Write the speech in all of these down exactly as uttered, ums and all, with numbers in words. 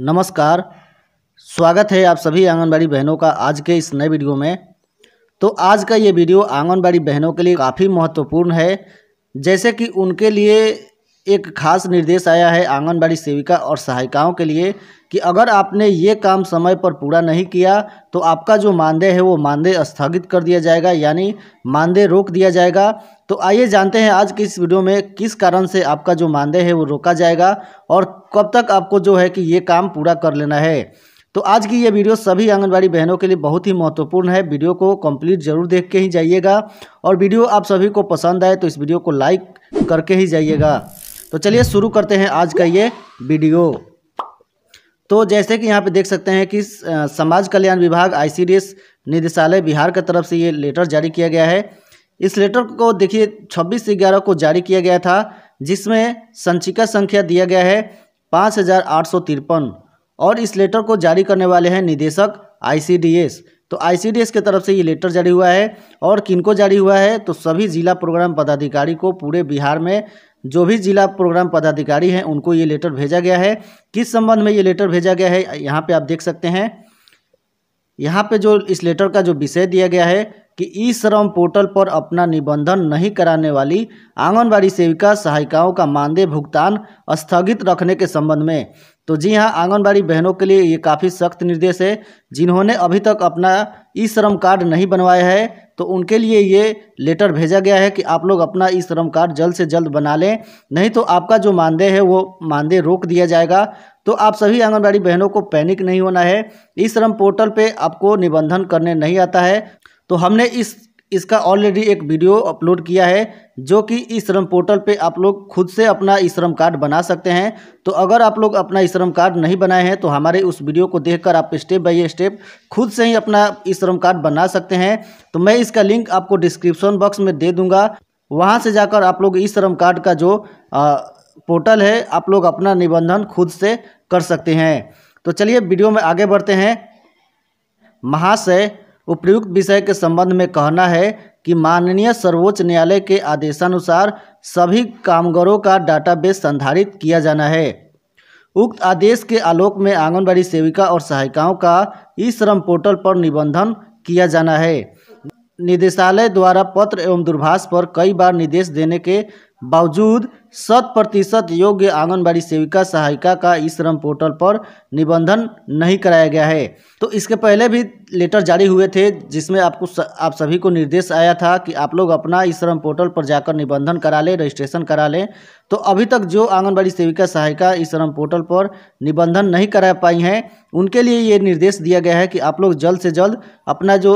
नमस्कार, स्वागत है आप सभी आंगनबाड़ी बहनों का आज के इस नए वीडियो में। तो आज का ये वीडियो आंगनबाड़ी बहनों के लिए काफ़ी महत्वपूर्ण है, जैसे कि उनके लिए एक खास निर्देश आया है आंगनबाड़ी सेविका और सहायिकाओं के लिए कि अगर आपने ये काम समय पर पूरा नहीं किया तो आपका जो मानदेय है वो मानदेय स्थगित कर दिया जाएगा, यानी मानदेय रोक दिया जाएगा। तो आइए जानते हैं आज की इस वीडियो में किस कारण से आपका जो मानदेय है वो रोका जाएगा और कब तक आपको जो है कि ये काम पूरा कर लेना है। तो आज की ये वीडियो सभी आंगनबाड़ी बहनों के लिए बहुत ही महत्वपूर्ण है। वीडियो को कंप्लीट जरूर देख के ही जाइएगा और वीडियो आप सभी को पसंद आए तो इस वीडियो को लाइक करके ही जाइएगा। तो चलिए शुरू करते हैं आज का ये वीडियो। तो जैसे कि यहाँ पे देख सकते हैं कि समाज कल्याण विभाग आई सी डी एस निदेशालय बिहार की तरफ से ये लेटर जारी किया गया है। इस लेटर को देखिए छब्बीस ग्यारह को जारी किया गया था, जिसमें संचिका संख्या दिया गया है पाँच हज़ार आठ सौ तिरपन और इस लेटर को जारी करने वाले हैं निदेशक आई सी डी एस। तो आई सी डी एस की तरफ से ये लेटर जारी हुआ है और किनको जारी हुआ है तो सभी जिला प्रोग्राम पदाधिकारी को पूरे बिहार में जो भी जिला प्रोग्राम पदाधिकारी हैं उनको ये लेटर भेजा गया है। किस संबंध में ये लेटर भेजा गया है यहाँ पे आप देख सकते हैं। यहाँ पे जो इस लेटर का जो विषय दिया गया है कि ई श्रम पोर्टल पर अपना निबंधन नहीं कराने वाली आंगनबाड़ी सेविका सहायिकाओं का मानदेय भुगतान स्थगित रखने के संबंध में। तो जी हाँ, आंगनबाड़ी बहनों के लिए ये काफ़ी सख्त निर्देश है। जिन्होंने अभी तक अपना ई श्रम कार्ड नहीं बनवाया है तो उनके लिए ये लेटर भेजा गया है कि आप लोग अपना ई श्रम कार्ड जल्द से जल्द बना लें, नहीं तो आपका जो मानदेय है वो मानदेय रोक दिया जाएगा। तो आप सभी आंगनबाड़ी बहनों को पैनिक नहीं होना है। ई श्रम पोर्टल पे आपको निबंधन करने नहीं आता है तो हमने इस इसका ऑलरेडी एक वीडियो अपलोड किया है, जो कि ई श्रम पोर्टल पे आप लोग खुद से अपना ई श्रम कार्ड बना सकते हैं। तो अगर आप लोग अपना ई श्रम कार्ड नहीं बनाए हैं तो हमारे उस वीडियो को देखकर आप स्टेप बाय स्टेप खुद से ही अपना ई श्रम कार्ड बना सकते हैं। तो मैं इसका लिंक आपको डिस्क्रिप्शन बॉक्स में दे दूंगा, वहाँ से जाकर आप लोग ई श्रम कार्ड का जो आ, पोर्टल है आप लोग अपना निबंधन खुद से कर सकते हैं। तो चलिए वीडियो में आगे बढ़ते हैं। महाशय, उपयुक्त विषय के संबंध में कहना है कि माननीय सर्वोच्च न्यायालय के आदेशानुसार सभी कामगारों का डाटाबेस संधारित किया जाना है। उक्त आदेश के आलोक में आंगनबाड़ी सेविका और सहायिकाओं का ई श्रम पोर्टल पर निबंधन किया जाना है। निदेशालय द्वारा पत्र एवं दूरभाष पर कई बार निर्देश देने के बावजूद शत प्रतिशत योग्य आंगनबाड़ी सेविका सहायिका का ई श्रम पोर्टल पर निबंधन नहीं कराया गया है। तो इसके पहले भी लेटर जारी हुए थे, जिसमें आपको आप सभी को निर्देश आया था कि आप लोग अपना ई श्रम पोर्टल पर जाकर निबंधन करा लें, रजिस्ट्रेशन करा लें। तो अभी तक जो आंगनबाड़ी सेविका सहायिका ई श्रम पोर्टल पर निबंधन नहीं करा पाई हैं उनके लिए ये निर्देश दिया गया है कि आप लोग जल्द से जल्द अपना जो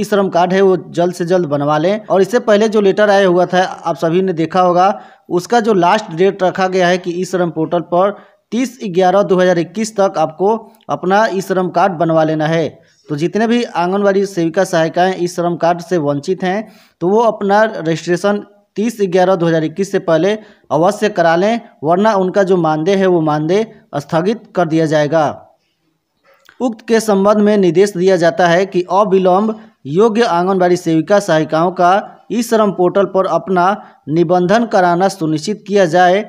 ई श्रम कार्ड है वो जल्द से जल्द बनवा लें। और इससे पहले जो लेटर आया हुआ था आप सभी ने देखा होगा, उसका जो लास्ट डेट रखा गया है कि ई श्रम पोर्टल पर तीस ग्यारह दो हज़ार इक्कीस तक आपको अपना ई श्रम कार्ड बनवा लेना है। तो जितने भी आंगनबाड़ी सेविका सहायिकाएं ई श्रम कार्ड से वंचित हैं तो वो अपना रजिस्ट्रेशन तीस ग्यारह दो हज़ार इक्कीस से पहले अवश्य करा लें, वरना उनका जो मानदेय है वो मानदेय स्थगित कर दिया जाएगा। उक्त के संबंध में निर्देश दिया जाता है कि अविलंब योग्य आंगनबाड़ी सेविका सहायिकाओं का ई श्रम पोर्टल पर अपना निबंधन कराना सुनिश्चित किया जाए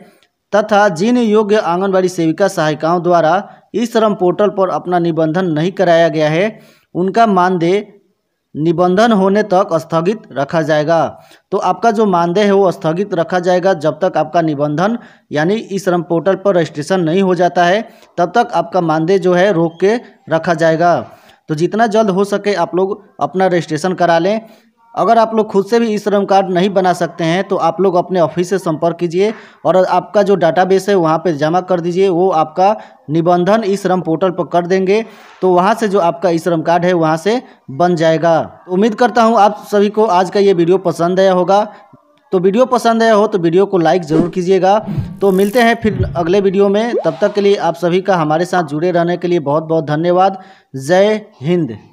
तथा जिन योग्य आंगनबाड़ी सेविका सहायिकाओं द्वारा ई श्रम पोर्टल पर अपना निबंधन नहीं कराया गया है उनका मानदेय निबंधन होने तक स्थगित रखा जाएगा। तो आपका जो मानदेय है वो स्थगित रखा जाएगा जब तक आपका निबंधन यानी ई श्रम पोर्टल पर रजिस्ट्रेशन नहीं हो जाता है, तब तक आपका मानदेय जो है रोक के रखा जाएगा। तो जितना जल्द हो सके आप लोग अपना रजिस्ट्रेशन करा लें। अगर आप लोग खुद से भी ई श्रम कार्ड नहीं बना सकते हैं तो आप लोग अपने ऑफिस से संपर्क कीजिए और आपका जो डाटाबेस है वहाँ पे जमा कर दीजिए, वो आपका निबंधन ई श्रम पोर्टल पर कर देंगे। तो वहाँ से जो आपका ई श्रम कार्ड है वहाँ से बन जाएगा। उम्मीद करता हूँ आप सभी को आज का ये वीडियो पसंद आया होगा। तो वीडियो पसंद आया हो तो वीडियो को लाइक ज़रूर कीजिएगा। तो मिलते हैं फिर अगले वीडियो में, तब तक के लिए आप सभी का हमारे साथ जुड़े रहने के लिए बहुत बहुत धन्यवाद। जय हिंद।